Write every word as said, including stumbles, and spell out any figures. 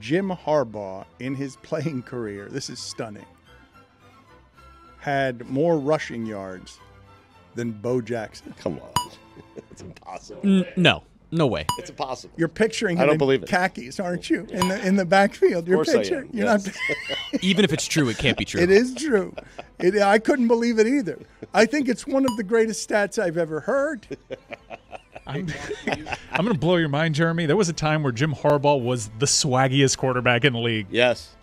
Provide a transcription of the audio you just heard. Jim Harbaugh, in his playing career, this is stunning, had more rushing yards than Bo Jackson. Come on. It's impossible. N no. No way. It's impossible. You're picturing him I don't in believe khakis, it. aren't you? In the in the backfield. You're picturing. You're yes. not Even if it's true, it can't be true. It is true. It, I couldn't believe it either. I think it's one of the greatest stats I've ever heard. I'm, I'm going to blow your mind, Jeremy. There was a time where Jim Harbaugh was the swaggiest quarterback in the league. Yes.